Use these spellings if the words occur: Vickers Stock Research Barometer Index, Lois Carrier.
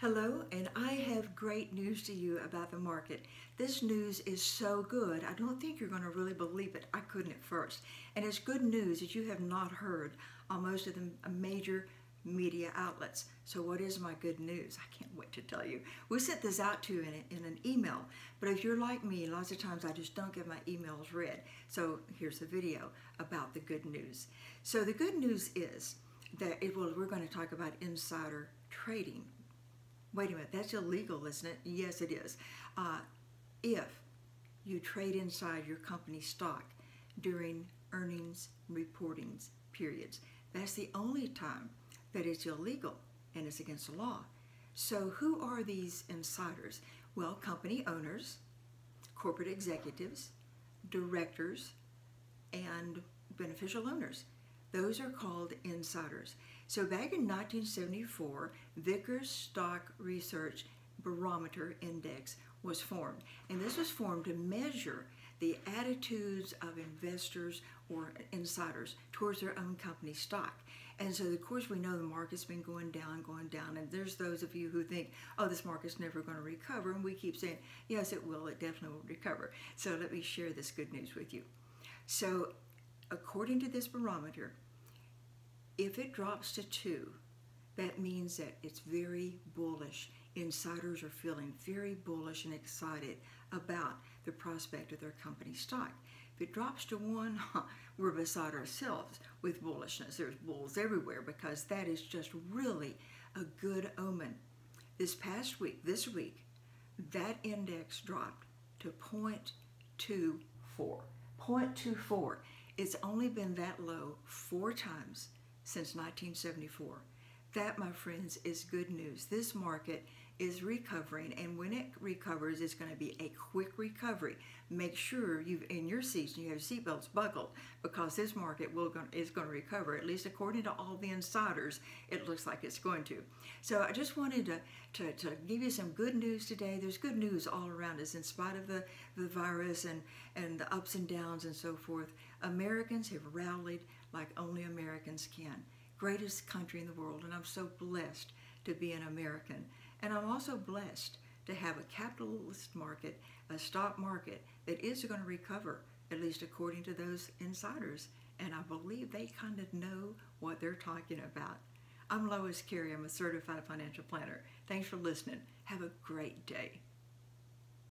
Hello, and I have great news to you about the market. This news is so good, I don't think you're going to really believe it. I couldn't at first. And it's good news that you have not heard on most of the major media outlets. So what is my good news? I can't wait to tell you. We sent this out to you in an email, but if you're like me, lots of times I just don't get my emails read. So here's a video about the good news. So the good news is that we're going to talk about insider trading. Wait a minute, that's illegal, isn't it? Yes, it is. If you trade inside your company's stock during earnings reporting periods, that's the only time that it's illegal and it's against the law. So who are these insiders? Well, company owners, corporate executives, directors, and beneficial owners. Those are called insiders. So back in 1974, Vickers Stock Research Barometer Index was formed. And this was formed to measure the attitudes of investors or insiders towards their own company stock. And so, of course, we know the market's been going down, and there's those of you who think, oh, this market's never going to recover, and we keep saying, yes, it will, it definitely will recover. So let me share this good news with you. So according to this barometer, if it drops to 2, that means that it's very bullish. Insiders are feeling very bullish and excited about the prospect of their company stock. If it drops to 1, we're beside ourselves with bullishness. There's bulls everywhere because that is just really a good omen. This past week, this week, that index dropped to 0.24. 0.24. It's only been that low 4 times since 1974. That, my friends, is good news. This market is recovering, and when it recovers, it's going to be a quick recovery. Make sure you've in your seats and you have seatbelts buckled, because this market is going to recover. At least according to all the insiders, it looks like it's going to. So I just wanted to give you some good news today. There's good news all around us in spite of the virus and the ups and downs and so forth. Americans have rallied like only Americans can. Greatest country in the world, and I'm so blessed to be an American. And I'm also blessed to have a capitalist market, a stock market that is going to recover, at least according to those insiders. And I believe they kind of know what they're talking about. I'm Lois Carrier. I'm a certified financial planner. Thanks for listening. Have a great day.